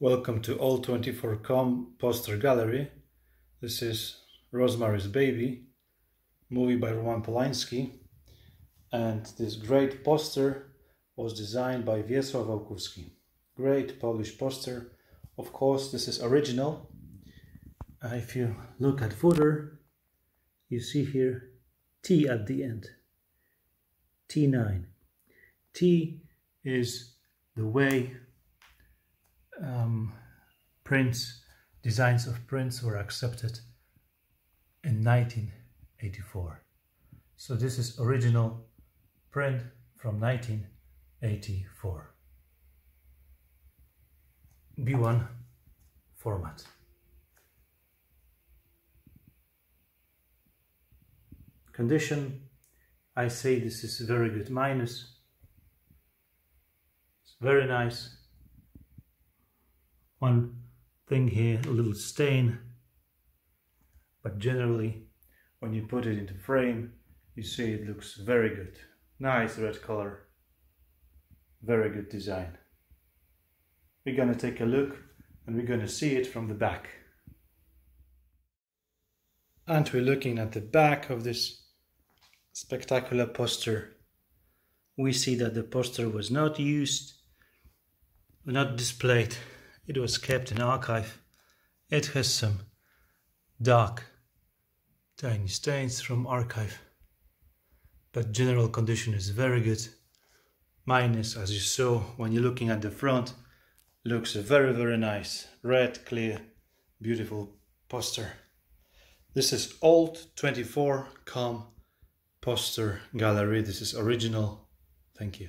Welcome to all24.com poster gallery. This is Rosemary's Baby, movie by Roman Polański, and this great poster was designed by Wiesław Wałkuski. Great Polish poster. Of course, this is original. If you look at footer, you see here T at the end. T9. T is the way designs of prints were accepted in 1984. So this is original print from 1984. B1 format. Condition, I say this is very good. Minus. It's very nice. One thing here, a little stain, but generally when you put it into frame you see it looks very good. Nice red color, very good design. We're gonna take a look and we're gonna see it from the back. And we're looking at the back of this spectacular poster. We see that the poster was not used, not displayed. It was kept in archive. It has some dark, tiny stains from archive, but general condition is very good. Minus, as you saw when you're looking at the front, looks very nice. Red, clear, beautiful poster. This is all24.com poster gallery. This is original. Thank you.